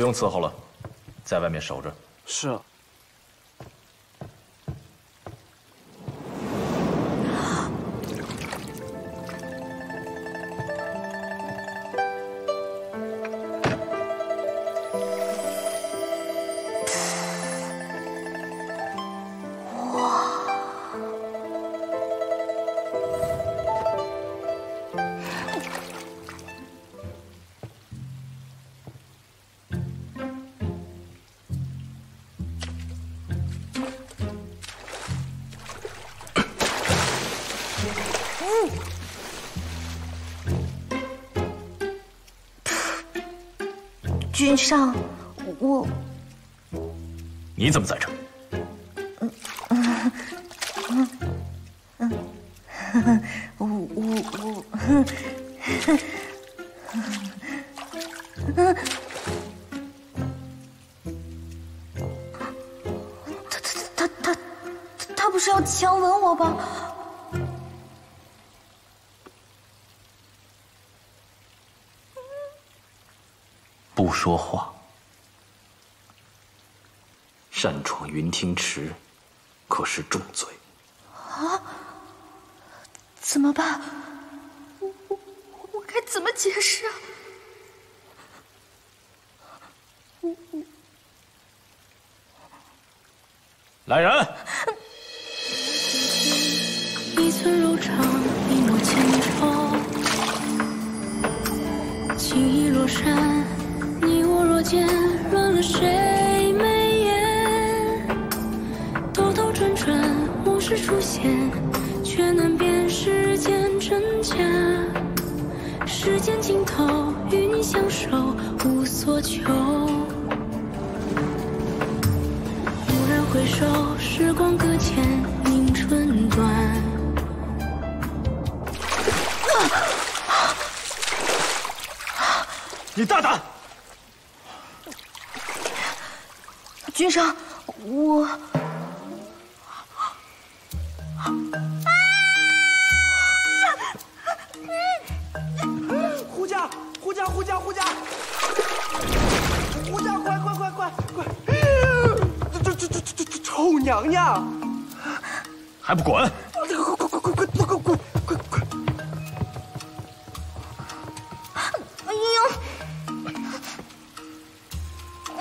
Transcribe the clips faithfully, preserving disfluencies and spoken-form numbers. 不用伺候了，在外面守着。是啊。君上，我你怎么在这？嗯嗯嗯嗯，我我我，他他他他他不是要强吻我吧？ 不说话。擅闯云听池，可是重罪。啊！怎么办？我我我该怎么解释啊？我我。来人！一寸柔肠，一抹千愁，情意若山。 你我若见，乱了谁眉眼？兜兜转转，无事出现，却难辨世间真假。世间尽头，与你相守，无所求。蓦然回首，时光搁浅，凝春短。 你大胆！ 君上，我胡家，胡家，胡家，胡家，胡家，快快快快快！这这这这这臭娘娘，还不滚！快快快快快快快快快！哎呦，哎呦！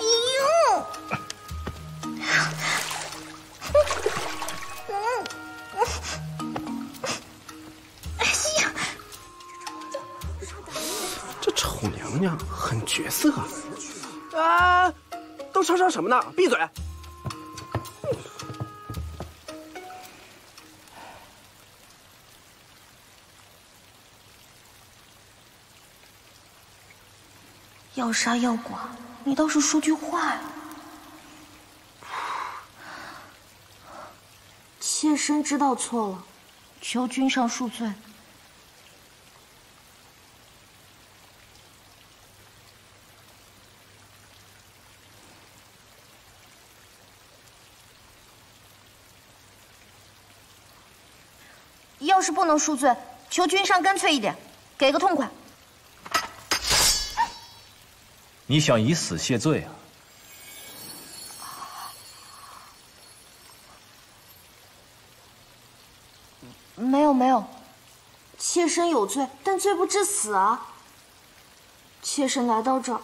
这丑娘娘很绝色啊！啊，都吵吵什么呢？闭嘴！要杀要剐，你倒是说句话呀！ 妾身知道错了，求君上恕罪。要是不能恕罪，求君上干脆一点，给个痛快。你想以死谢罪啊？ 没有没有，妾身有罪，但罪不至死啊。妾身来到这儿，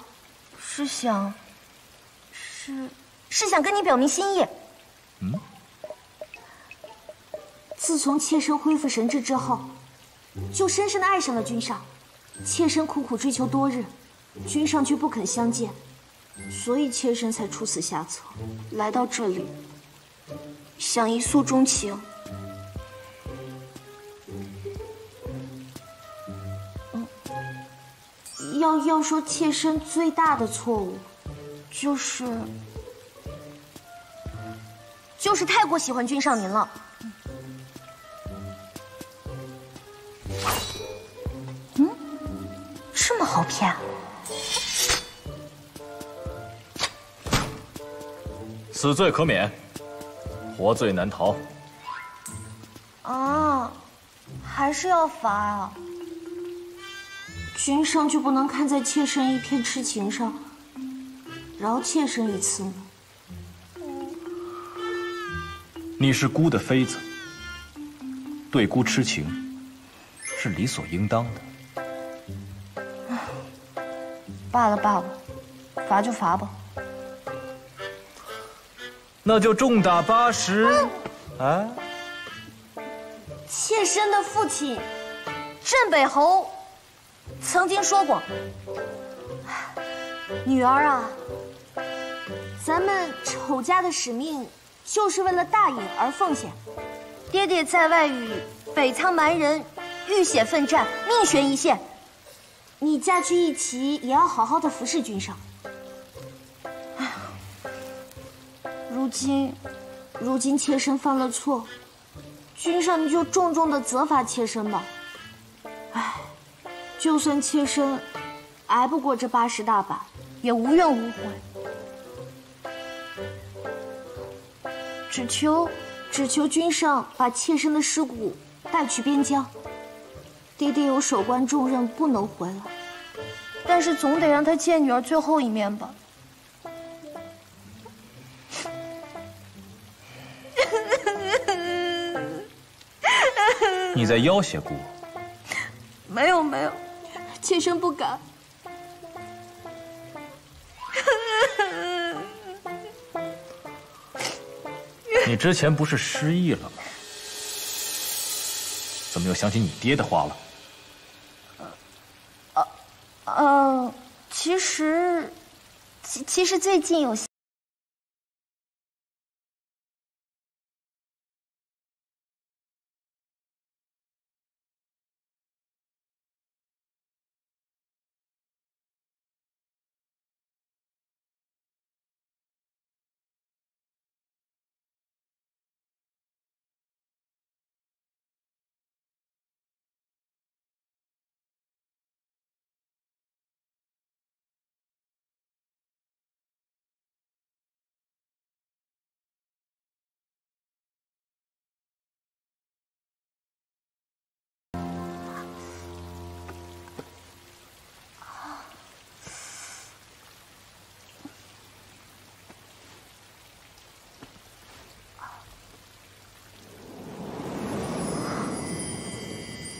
是想，是是想跟你表明心意。嗯。自从妾身恢复神智之后，就深深的爱上了君上。妾身苦苦追求多日，君上却不肯相见，所以妾身才出此下策，来到这里，想一诉衷情。 要要说妾身最大的错误，就是就是太过喜欢君上您了。嗯，这么好骗啊？死罪可免，活罪难逃。啊，还是要罚啊？ 君上就不能看在妾身一片痴情上，饶妾身一次呢？你是孤的妃子，对孤痴情是理所应当的。罢了罢了，罚就罚吧。那就重打八十。哎，妾身的父亲镇北侯曾经说过。 女儿啊，咱们丑家的使命就是为了大隐而奉献。爹爹在外与北仓蛮人浴血奋战，命悬一线。你嫁去一齐，也要好好的服侍君上。如今，如今妾身犯了错，君上你就重重的责罚妾身吧。唉，就算妾身挨不过这八十大板。 也无怨无悔，只求只求君上把妾身的尸骨带去边疆。爹爹有守关重任，不能回来，但是总得让他见女儿最后一面吧。你在要挟姑？没有没有，妾身不敢。 你之前不是失忆了吗？怎么又想起你爹的话了？呃，呃，其实，其其实最近有。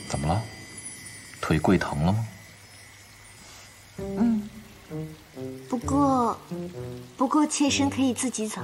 怎么了？腿跪疼了吗？嗯，不过，不过妾身可以自己走。